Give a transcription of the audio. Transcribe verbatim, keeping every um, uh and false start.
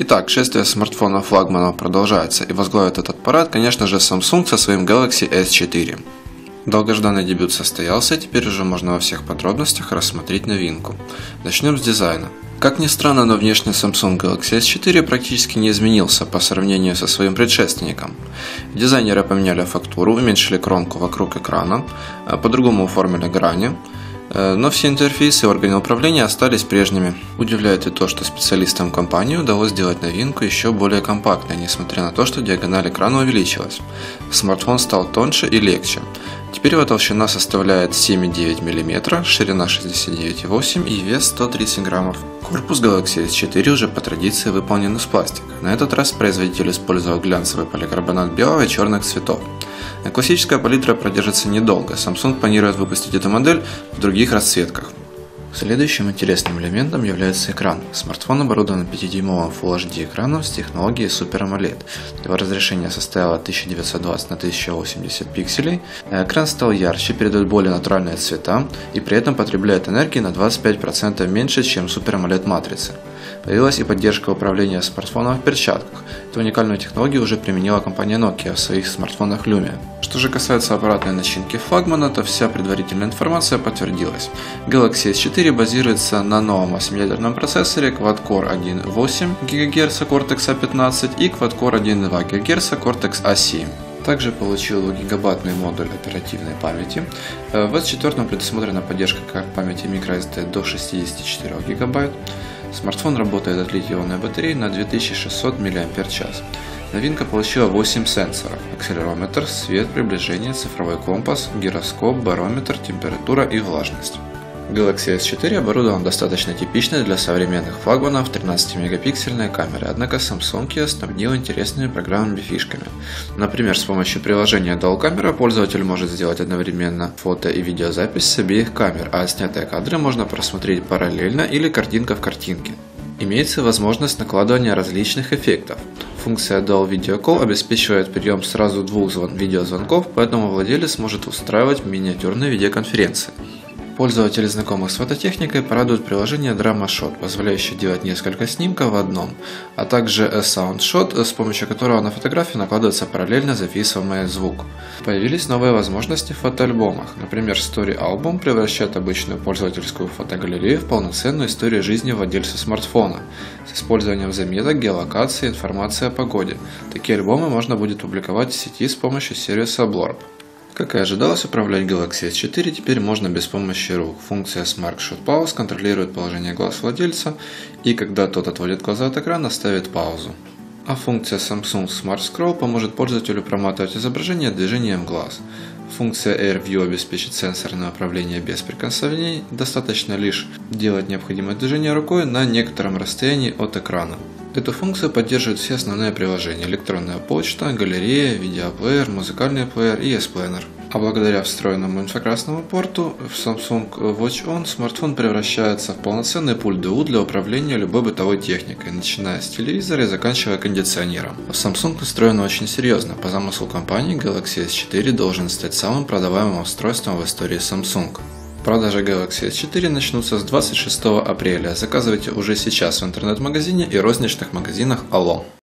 Итак, шествие смартфонов-флагманов продолжается, и возглавит этот парад, конечно же, Samsung со своим Galaxy эс четыре. Долгожданный дебют состоялся, и теперь уже можно во всех подробностях рассмотреть новинку. Начнем с дизайна. Как ни странно, но внешне Samsung Galaxy эс четыре практически не изменился по сравнению со своим предшественником. Дизайнеры поменяли фактуру, уменьшили кромку вокруг экрана, по-другому оформили грани, но все интерфейсы и органы управления остались прежними. Удивляет и то, что специалистам компании удалось сделать новинку еще более компактной, несмотря на то, что диагональ экрана увеличилась. Смартфон стал тоньше и легче. Теперь его толщина составляет семь и девять миллиметра, ширина шестьдесят девять и восемь и вес сто тридцать граммов. Корпус Galaxy эс четыре уже по традиции выполнен из пластика. На этот раз производитель использовал глянцевый поликарбонат белого и черных цветов. Классическая палитра продержится недолго, Samsung планирует выпустить эту модель в других расцветках. Следующим интересным элементом является экран. Смартфон оборудован пятидюймовым Full эйч ди экраном с технологией Super AMOLED. Его разрешение составило тысяча девятьсот двадцать на тысячу восемьдесят пикселей. Экран стал ярче, передает более натуральные цвета и при этом потребляет энергии на двадцать пять процентов меньше, чем Super AMOLED матрицы. Появилась и поддержка управления смартфоном в перчатках. Эту уникальную технологию уже применила компания Nokia в своих смартфонах Lumia. Что же касается аппаратной начинки флагмана, то вся предварительная информация подтвердилась. Galaxy эс четыре базируется на новом восьмиядерном процессоре Quad-Core один и восемь гигагерц Cortex-А пятнадцать и Quad-Core один и два гигагерца Cortex-А семь. Также получил гигабайтный модуль оперативной памяти. В эс четыре предусмотрена поддержка карт памяти microSD до шестидесяти четырёх гигабайт. Смартфон работает от литий-ионной батареи на две тысячи шестьсот миллиампер-часов. Новинка получила восемь сенсоров – акселерометр, свет, приближение, цифровой компас, гироскоп, барометр, температура и влажность. Galaxy эс четыре оборудован достаточно типичной для современных флагманов тринадцатимегапиксельной камерой, однако Samsung ее снабдил интересными программными фишками. Например, с помощью приложения Dual Camera пользователь может сделать одновременно фото и видеозапись с обеих камер, а снятые кадры можно просмотреть параллельно или картинка в картинке. Имеется возможность накладывания различных эффектов. Функция Dual Video Call обеспечивает прием сразу двух звон- видеозвонков, поэтому владелец может устраивать миниатюрные видеоконференции. Пользователи, знакомых с фототехникой, порадуют приложение DramaShot, позволяющее делать несколько снимков в одном, а также SoundShot, с помощью которого на фотографии накладывается параллельно записываемый звук. Появились новые возможности в фотоальбомах. Например, StoryAlbum превращает обычную пользовательскую фотогалерею в полноценную историю жизни владельца смартфона с использованием заметок, геолокации и информации о погоде. Такие альбомы можно будет публиковать в сети с помощью сервиса Blurb. Как и ожидалось, управлять Galaxy эс четыре теперь можно без помощи рук. Функция Smart Shot Pause контролирует положение глаз владельца и, когда тот отводит глаза от экрана, ставит паузу. А функция Samsung Smart Scroll поможет пользователю проматывать изображение движением глаз. Функция AirView обеспечит сенсорное управление без прикосновений, достаточно лишь делать необходимое движение рукой на некотором расстоянии от экрана. Эту функцию поддерживают все основные приложения – электронная почта, галерея, видеоплеер, музыкальный плеер и S-Planner. А благодаря встроенному инфракрасному порту в Samsung Watch On смартфон превращается в полноценный пульт ДУ для управления любой бытовой техникой, начиная с телевизора и заканчивая кондиционером. Samsung устроена очень серьезно. По замыслу компании Galaxy эс четыре должен стать самым продаваемым устройством в истории Samsung. Продажи Galaxy эс четыре начнутся с двадцать шестого апреля. Заказывайте уже сейчас в интернет-магазине и розничных магазинах Алло.